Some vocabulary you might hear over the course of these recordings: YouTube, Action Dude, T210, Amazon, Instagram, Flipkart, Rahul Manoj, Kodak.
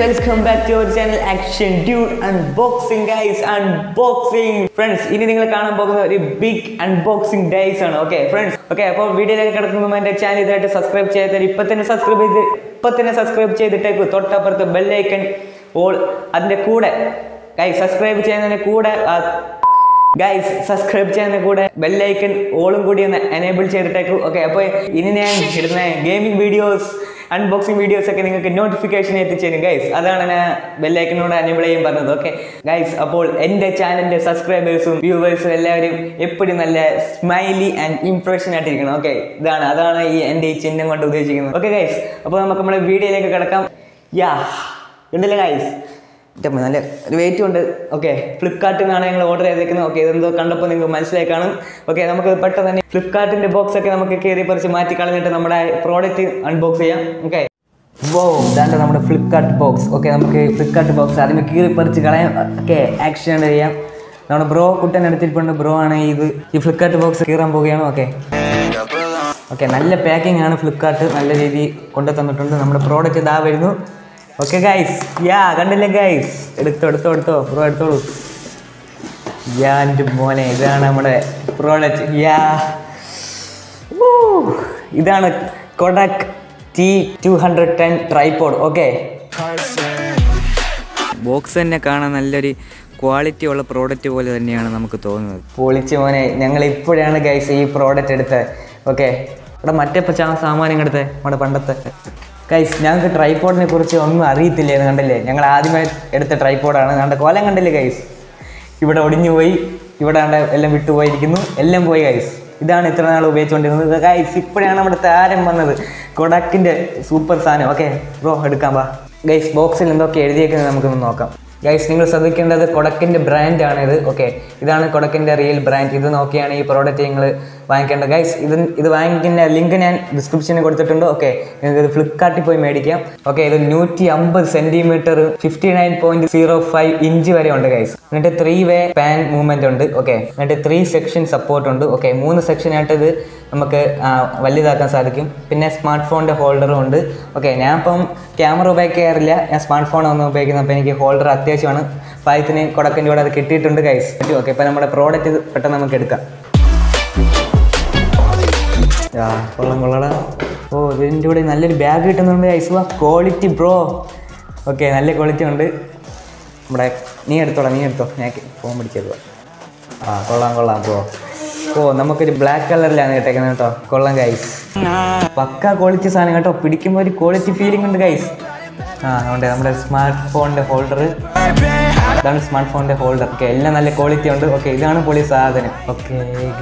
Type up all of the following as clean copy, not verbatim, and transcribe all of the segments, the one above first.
Welcome back to our channel Action Dude Unboxing guys, unboxing friends. Ini ningal kaanan poguna oru big unboxing days aanu. Okay friends. Okay, appo video like kadakkumbum ende channel idayitte subscribe cheyittare ippatene subscribe cheyittittekku thotapparathe bell icon all adinde kude guys subscribe cheyanane kude guys subscribe channel kude bell icon allum koodi enable cheyittittekku. Okay, appo ini naan iduna gaming videos unboxing videos ഒക്കെ നിങ്ങൾക്ക് notification എത്തിച്ചേരും guys. അതാണ് ഞാൻ ബെല്ലൈക്കനോട് enable ചെയ്യാൻ പറഞ്ഞത്. Okay guys, അപ്പോൾ എൻ്റെ ചാനലിൻ്റെ സബ്സ്ക്രൈബേഴ്സും വ്യൂവേഴ്സും എല്ലാവരും എപ്പോഴും നല്ല സ്മൈലി ആൻഡ് ഇംപ്രഷൻ ആയിട്ടിരിക്കണം. ഓക്കെ, അതാണ് ഈ എൻ്റെ ഈ ചിഹ്നം കൊണ്ട് ഉദ്ദേശിക്കുന്നത്. ഓക്കെ ഗൈസ്, അപ്പോൾ നമുക്ക് നമ്മുടെ വീഡിയോയിലേക്ക് കിടക്കാം. യാ ഉണ്ടല്ലേ ഗൈസ്, നല്ല ഒരു വെയിറ്റ് ഉണ്ട്. ഓക്കെ, ഫ്ലിപ്കാർട്ടിൽ നിന്നാണ് ഞങ്ങൾ ഓർഡർ ചെയ്തേക്കുന്നത്. ഓക്കെ, ഇതെന്തോ കണ്ടപ്പോൾ നിങ്ങൾക്ക് മനസ്സിലായി കാണും. ഓക്കെ, നമുക്ക് പെട്ടെന്ന് തന്നെ ഫ്ലിപ്കാർട്ടിൻ്റെ ബോക്സൊക്കെ നമുക്ക് കയറി പറിച്ച് മാറ്റി കളഞ്ഞിട്ട് നമ്മുടെ പ്രോഡക്റ്റ് അൺബോക്സ് ചെയ്യാം. ഓക്കെ, വോ ഇതാണ്ട് നമ്മുടെ ഫ്ലിപ്കാർട്ട് ബോക്സ്. ഓക്കെ, നമുക്ക് ഫ്ലിപ്കാർട്ട് ബോക്സ് ആദ്യമേ കീറി പറിച്ച് കളയാം. ഓക്കെ, ആക്ഷൻ ചെയ്യാം. നമ്മുടെ ബ്രോ കുട്ടൻ എടുത്തിട്ടുണ്ട്. ബ്രോ ആണ് ഈ ഫ്ലിപ്കാർട്ട് ബോക്സ് കീറാൻ പോവുകയാണ്. ഓക്കെ ഓക്കെ നല്ല പാക്കിംഗ് ആണ്. ഫ്ലിപ്കാർട്ട് നല്ല രീതിയിൽ കൊണ്ടു തന്നിട്ടുണ്ട്. നമ്മുടെ പ്രോഡക്റ്റ് ഇതാ വരുന്നു. ഓക്കെ ഗൈസ്, യാ കണ്ടില്ലേ ഗൈസ്, എടുത്തോ പ്രോ എടുത്തോളൂ. യാ എൻ്റെ മോനെ, ഇതാണ് നമ്മുടെ പ്രോഡക്റ്റ്. യാ ഇതാണ് Kodak T210 tripod. Okay, box തന്നെ കാണാൻ നല്ലൊരു ക്വാളിറ്റി ഉള്ള പ്രോഡക്റ്റ് പോലെ തന്നെയാണ് നമുക്ക് തോന്നുന്നത്. പൊളിച്ച് മോനെ, ഞങ്ങൾ ഇപ്പോഴാണ് ഗൈസ് ഈ പ്രോഡക്റ്റ് എടുത്തത്. ഓക്കെ, ഇവിടെ മറ്റേ സാമാനം എടുത്തത് നമ്മുടെ പണ്ടത്തെ ഗൈസ്. ഞങ്ങൾക്ക് ട്രൈപോഡിനെ കുറിച്ച് ഒന്നും അറിയത്തില്ലേന്ന് കണ്ടില്ലേ, ഞങ്ങൾ ആദ്യമായി എടുത്ത ട്രൈപോഡാണ്. ഞങ്ങളുടെ കോലം കണ്ടില്ലേ ഗൈസ്, ഇവിടെ ഒടിഞ്ഞു പോയി, ഇവിടെ എല്ലാം വിട്ടുപോയിരിക്കുന്നു, എല്ലാം പോയി ഗൈസ്. ഇതാണ് ഇത്ര നാൾ ഉപയോഗിച്ചുകൊണ്ടിരുന്നത് ഗൈസ്. ഇപ്പോഴാണ് നമ്മുടെ താരം വന്നത്, കൊഡാക്കിൻ്റെ സൂപ്പർ സാധനം. ഓക്കെ ബ്രോ എടുക്കാം വാ. ഗൈസ് ബോക്സിൽ എന്തൊക്കെ എഴുതിയേക്കുന്നത് നമുക്കൊന്ന് നോക്കാം. ഗൈസ് നിങ്ങൾ ശ്രദ്ധിക്കേണ്ടത് കൊഡാക്കിൻ്റെ ബ്രാൻഡാണിത്. ഓക്കെ, ഇതാണ് കൊഡാക്കിൻ്റെ റിയൽ ബ്രാൻഡ്. ഇത് നോക്കിയാണ് ഈ പ്രോഡക്റ്റ് നിങ്ങൾ വാങ്ങിക്കേണ്ടത് ഗൈസ്. ഇത് വാങ്ങിക്കുന്ന ലിങ്ക് ഞാൻ ഡിസ്ക്രിപ്ഷനിൽ കൊടുത്തിട്ടുണ്ട്. ഓക്കെ, നിങ്ങൾക്ക് ഇത് ഫ്ലിപ്കാർട്ടിൽ പോയി മേടിക്കാം. ഓക്കെ, ഇത് 150 സെൻറ്റിമീറ്റർ 59.05 ഇഞ്ച് വരെ ഉണ്ട് ഗൈസ്. എന്നിട്ട് 3-വേ പാൻ മൂവ്മെൻറ്റ് ഉണ്ട്. ഓക്കെ, എന്നിട്ട് 3 സെക്ഷൻ സപ്പോർട്ട് ഉണ്ട്. ഓക്കെ, 3 സെക്ഷനായിട്ട് ഇത് നമുക്ക് വലുതാക്കാൻ സാധിക്കും. പിന്നെ സ്മാർട്ട് ഫോണിൻ്റെ ഹോൾഡറും ഉണ്ട്. ഓക്കെ, ഞാനിപ്പം ക്യാമറ ഉപയോഗിക്കാറില്ല, ഞാൻ സ്മാർട്ട് ഫോണൊന്നും ഉപയോഗിക്കുന്നത്. അപ്പോൾ എനിക്ക് ഹോൾഡർ അത്യാവശ്യമാണ്. പായത്തിന് കൊടക്കിൻ്റെ കൂടെ അത് കിട്ടിയിട്ടുണ്ട് ഗൈസ്. ഓക്കെ, ഇപ്പോൾ നമ്മുടെ പ്രോഡക്റ്റ് പെട്ടെന്ന് നമുക്ക് എടുക്കാം. കൊള്ളടാ. ഓ ഇതിൻ്റെ കൂടെ നല്ലൊരു ബാഗ് കിട്ടുന്നുണ്ട് ഗൈസ്. വാ ക്വാളിറ്റി ബ്രോ. ഓക്കെ, നല്ല ക്വാളിറ്റി ഉണ്ട്. നമ്മുടെ നീ എടുത്തോ ഞാൻ ഫോൺ പിടിച്ചത്. ആ കൊള്ളാം ബ്രോ. ഓ നമുക്കൊരു ബ്ലാക്ക് കളറിലാണ് കേട്ടേക്കുന്നത് കേട്ടോ. കൊള്ളാം ഗൈസ്, പക്കാ ക്വാളിറ്റി സാധനം കേട്ടോ. പിടിക്കുമ്പോൾ ഒരു ക്വാളിറ്റി ഫീലിംഗ് ഉണ്ട് ഗൈസ്. ആ അതുകൊണ്ട് നമ്മുടെ സ്മാർട്ട് ഫോണിൻ്റെ ഹോൾഡർ, ഇതാണ് സ്മാർട്ട് ഫോണിൻ്റെ ഹോൾഡർ. ഓക്കെ, എല്ലാം നല്ല ക്വാളിറ്റി ഉണ്ട്. ഓക്കെ, ഇതാണ് പൊളി സാധനം. ഓക്കെ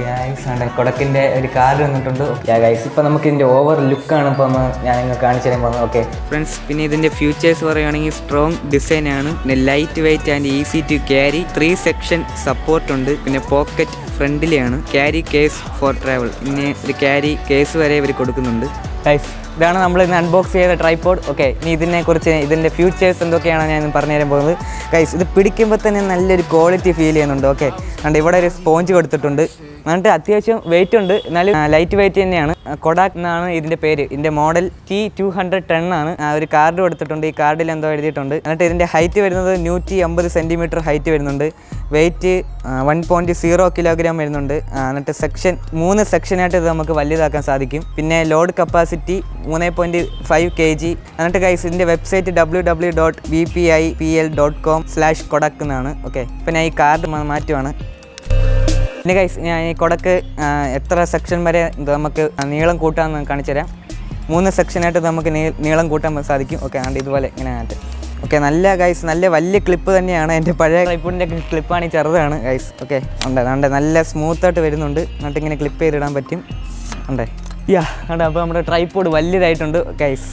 ഗൈസ്, ആണ് കൊടക്കിൻ്റെ ഒരു കാർഡ് വന്നിട്ടുണ്ട്. ഓക്കെ ഗൈസ്, ഇപ്പോൾ നമുക്ക് ഇതിൻ്റെ ഓവർ ലുക്കാണ് ഇപ്പോൾ ഞാൻ നിങ്ങൾ കാണിച്ചു തരാൻ പോകുന്നത്. ഓക്കെ ഫ്രണ്ട്സ്, പിന്നെ ഇതിൻ്റെ ഫ്യൂച്ചേഴ്സ് പറയുകയാണെങ്കിൽ സ്ട്രോങ് ഡിസൈനാണ്, പിന്നെ light weight and easy to carry, 3 section സപ്പോർട്ടുണ്ട്, പിന്നെ പോക്കറ്റ് ഫ്രണ്ടിലാണ്, ക്യാരി കേസ് ഫോർ ട്രാവൽ, പിന്നെ ഒരു ക്യാരി കേസ് വരെ ഇവർ കൊടുക്കുന്നുണ്ട് ഗൈസ്. ഇതാണ് നമ്മൾ ഇന്ന് അൺബോക്സ് ചെയ്ത ട്രൈപോഡ്. ഓക്കെ, ഇനി ഇതിനെക്കുറിച്ച് ഇതിൻ്റെ ഫ്യൂച്ചേഴ്സ് എന്തൊക്കെയാണ് ഞാൻ പറഞ്ഞു തരാൻ പോകുന്നത് ഗൈസ്. ഇത് പിടിക്കുമ്പോൾ തന്നെ നല്ലൊരു ക്വാളിറ്റി ഫീൽ ചെയ്യുന്നുണ്ട്. ഓക്കെ, അതുകൊണ്ട് ഇവിടെ ഒരു സ്പോഞ്ച് കൊടുത്തിട്ടുണ്ട്. എന്നിട്ട് അത്യാവശ്യം വെയിറ്റ് ഉണ്ട്, എന്നാലും ലൈറ്റ് വെയിറ്റ് തന്നെയാണ്. കൊഡാക് എന്നാണ് ഇതിൻ്റെ പേര്. ഇതിൻ്റെ മോഡൽ T210 ആണ്. ഒരു കാർഡ് കൊടുത്തിട്ടുണ്ട്, ഈ കാർഡിൽ എന്തോ എഴുതിയിട്ടുണ്ട്. എന്നിട്ട് ഇതിൻ്റെ ഹൈറ്റ് വരുന്നത് 150 സെൻറ്റിമീറ്റർ ഹൈറ്റ് വരുന്നുണ്ട്. വെയിറ്റ് 1.0 കിലോഗ്രാം വരുന്നുണ്ട്. എന്നിട്ട് സെക്ഷൻ 3 സെക്ഷനായിട്ട് ഇത് നമുക്ക് വലുതാക്കാൻ സാധിക്കും. പിന്നെ ലോഡ് കപ്പാസിറ്റി 3.5 kg. എന്നിട്ട് ഗൈസ് ഇതിൻ്റെ വെബ്സൈറ്റ് www.vpipl.com/kodak എന്നാണ്. ഓക്കെ, പിന്നെ ഈ കാർഡ് മാറ്റുവാണ്. പിന്നെ ഗൈസ് ഞാൻ ഈ കൊടക്ക് എത്ര സെക്ഷൻ വരെ നമുക്ക് നീളം കൂട്ടാമെന്ന് കാണിച്ചു തരാം. 3 സെക്ഷനായിട്ട് നമുക്ക് നീളം കൂട്ടാൻ സാധിക്കും. ഓക്കെ, അതുകൊണ്ട് ഇതുപോലെ ഇങ്ങനെ ആയിട്ട്. ഓക്കെ, നല്ല ഗൈസ്, നല്ല വലിയ ക്ലിപ്പ് തന്നെയാണ്. എൻ്റെ പഴയ ക്ലിപ്പിൻ്റെ ക്ലിപ്പാണ്, ഈ ചെറുതാണ് ഗൈസ്. ഓക്കെ ഉണ്ട്, നല്ല സ്മൂത്തായിട്ട് വരുന്നുണ്ട്. എന്നിട്ട് ഇങ്ങനെ ക്ലിപ്പ് ചെയ്തിടാൻ പറ്റും. ഉണ്ട് അപ്പോൾ നമ്മുടെ ട്രൈപോഡ് വലിയതായിട്ടുണ്ട് ഗൈസ്.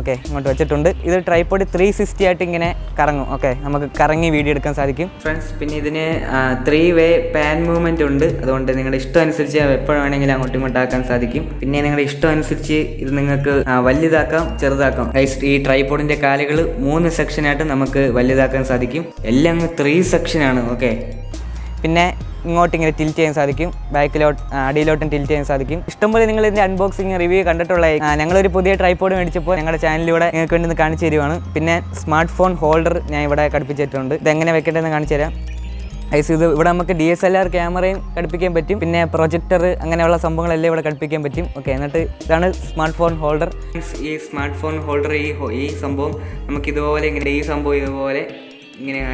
ഓക്കെ, ഇങ്ങോട്ട് വെച്ചിട്ടുണ്ട്. ഇത് ട്രൈപോഡ് 360 ആയിട്ട് ഇങ്ങനെ കറങ്ങും. ഓക്കെ, നമുക്ക് കറങ്ങി വീഡിയോ എടുക്കാൻ സാധിക്കും ഫ്രണ്ട്സ്. പിന്നെ ഇതിന് 3-വേ പാൻ മൂവ്മെൻറ്റ് ഉണ്ട്. അതുകൊണ്ട് നിങ്ങളുടെ ഇഷ്ടം അനുസരിച്ച് എപ്പോഴാണെങ്കിലും അങ്ങോട്ടും ഇങ്ങോട്ടാക്കാൻ സാധിക്കും. പിന്നെ നിങ്ങളുടെ ഇഷ്ടം അനുസരിച്ച് ഇത് നിങ്ങൾക്ക് വലുതാക്കാം, ചെറുതാക്കാം ഗൈസ്. ഈ ട്രൈപോഡിൻ്റെ കാലുകൾ 3 സെക്ഷനായിട്ട് നമുക്ക് വലുതാക്കാൻ സാധിക്കും. എല്ലാം 3 സെക്ഷനാണ്. ഓക്കെ, പിന്നെ I see the DSLR camera, a projector, and a smartphone holder. Smartphone holder. Smartphone holder is a smartphone holder. Hello friends.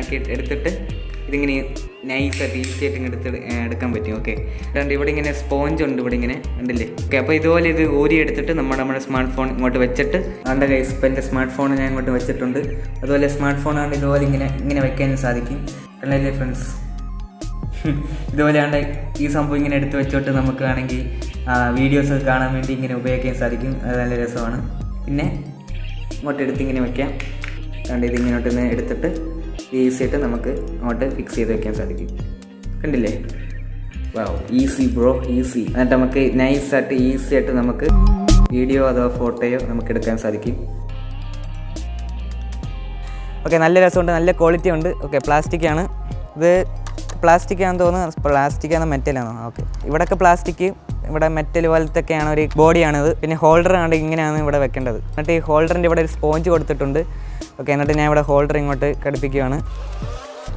This is how we can do this video. Wow, easy bro, easy. Nice and easy video or photo. Okay, nice quality. Okay, plastic. This plastic and metal. Okay, this plastic, metal body, and holder and this holder and sponge. Okay, I holder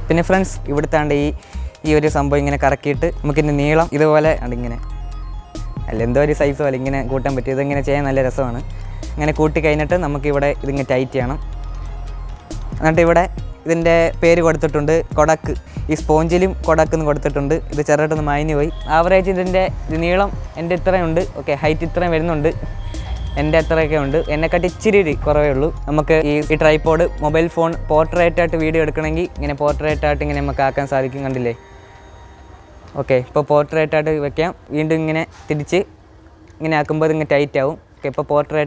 and friends, this is the size. This is Kodak. This sponge is Kodak. This is the mine. Average is the height. This tripod, mobile phone, portrait video. Okay,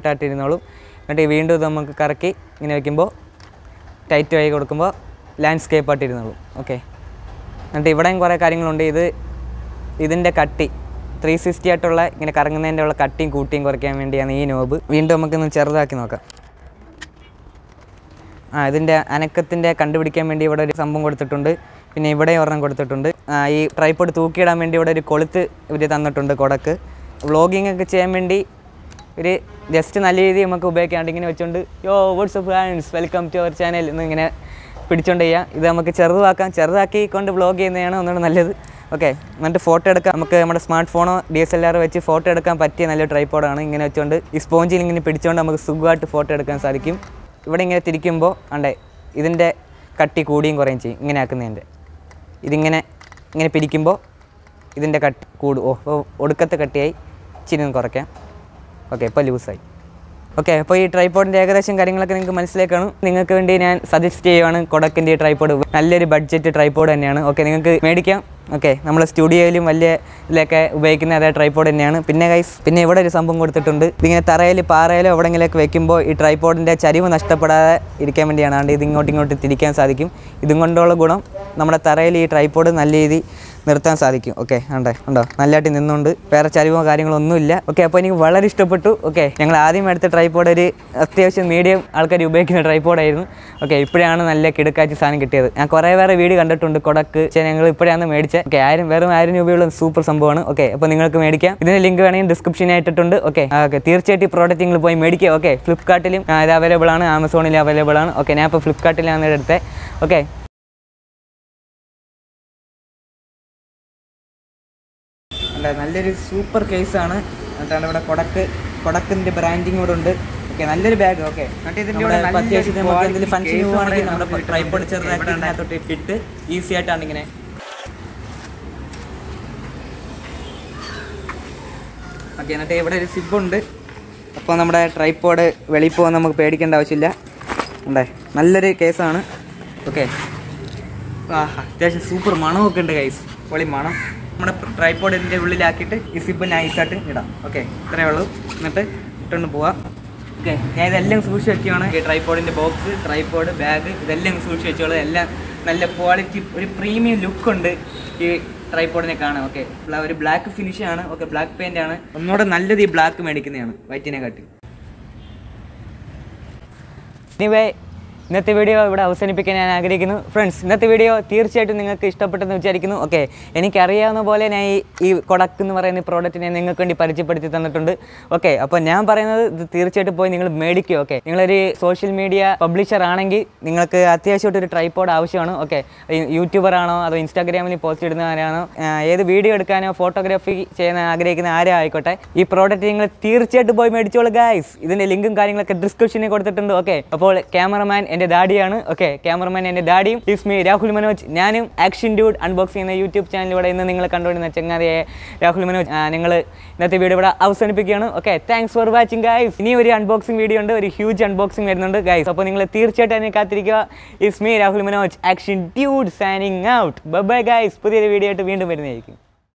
portrait video. Tight to landscape. Okay. And the Vadang is the cutty. 360 at all, in a cargan cutting, cooting or cam and window Makan Charlakinoka. I then the Anakatin contributed came and devoted some more to Tunde, in a day or another Tunde. I tripod two kidam and devoted Kolit with another Kodak. Vlogging a chairman. Justin Ali, the Makubek, and yo, what's up, friends? Welcome to our channel. Pidichondaya, the Makacharuaka, Charaki, Konda blog in the end. Okay, went to Forted, smartphone, DSLR, which Forted, Patti, and a tripod on in a chunda, sponging in Pidichonda Makasuga to Forted Kansarikim, wedding a Tirikimbo, and I isn't a cutty coding orange in Akanende. Isn't a Pidikimbo, isn't a cut code, Odaka the Katai, Chirin Koraka. Okay, let's okay, now tripod decoration. I suggest Kodak tripod. A budget tripod. Okay, okay, we studio. Tripod. Guys, tripod. Okay, and I'll let in the Paracharivo carrying on Nulla. Okay, appointing Valerie Stoppatu. Okay, young Ladim at the tripod, station medium, Alcadu Bake in a tripod. Okay, Priana and Lakita Sanikit. And Korea video under Tundu Kodak, Chanangle Priana Medica. Okay, I am very iron you will super Sambona. Okay, upon the Medica. Then link in description at Tundu. Okay, Tirchati product in Lupoy Medica. Okay, Flipkart, available on Amazon, available on. Okay, Napa Flipkart and okay. There is super case on it. And another product in the branding would under another bag. Okay, the fancy one tripod and I thought it easy at turning it. Again, a day where is it bundle upon a tripod, Velipon, Pedic and Auxilia. And I another case on it. Okay, there's a super mono guys. What is mono? Tripod in the will lack it, is it nice at it? Okay, travel, method, turn the boa. Okay, the lens will shake on a tripod in the box, tripod, bag, the lens will shake on a quality premium look on the tripod in a can. Okay, flowery black finish on okay, black paint on it. Not another black medic in white in a cut. Anyway, ഇന്നത്തെ video ഇവിടെ അവസാനിപ്പിക്കാൻ ഞാൻ ആഗ്രഹിക്കുന്നു friends ഇന്നത്തെ video തീർച്ചയായിട്ടും നിങ്ങൾക്ക് ഇഷ്ടപ്പെട്ടെന്ന് വിചാരിക്കുന്നു ഓക്കേ എനിക്ക് അറിയാവുന്ന പോലെ ഞാൻ ഈ Kodak എന്ന് പറയുന്ന പ്രോഡക്റ്റ് ഞാൻ നിങ്ങൾക്ക് വേണ്ടി പരിചയപ്പെടുത്തി തന്നിട്ടുണ്ട് ഓക്കേ അപ്പോൾ ഞാൻ പറയുന്നത് ഇത് തീർച്ചയായിട്ടും പോയി നിങ്ങൾ മേടിക്കുക ഓക്കേ നിങ്ങൾ ഒരു സോഷ്യൽ മീഡിയ പബ്ലിഷർ ആണെങ്കിൽ നിങ്ങൾക്ക് അത്യാവശ്യമായിട്ട് ഒരു ട്രൈപോഡ് ആവശ്യമാണ് ഓക്കേ യൂട്യൂബർ ആണോ അതോ ഇൻസ്റ്റാഗ്രാമിൽ പോസ്റ്റ് ചെയ്യുന്നവരാണോ ഏത് വീഡിയോ എടുക്കാനോ ഫോട്ടോഗ്രാഫി ചെയ്യാൻ ആഗ്രഹിക്കുന്ന ആരെ ആയിക്കോട്ടെ ഈ പ്രോഡക്റ്റ് നിങ്ങൾ തീർച്ചയായിട്ടും പോയി മേടിച്ചോളൂ ഗയ്സ് ഇതിന്റെ ലിങ്കും കാര്യങ്ങളൊക്കെ ഡിസ്ക്രിപ്ഷനിൽ കൊടുത്തിട്ടുണ്ട് ഓക്കേ അപ്പോൾ cameraman Okay, cameraman and daddy. It's me, Rahul Manoj. Nanum Action Dude unboxing in the YouTube channel. In the Ningle control in the Changa, Rahul Manoj, Ningle, Nathan video about outside Picano. Okay, thanks for watching, guys. New unboxing video under a huge unboxing another guys. Upon Ningle Tear Chat and Katrika. It's me, Rahul Manoj, Action Dude signing out. Bye bye, guys. Put the video to window.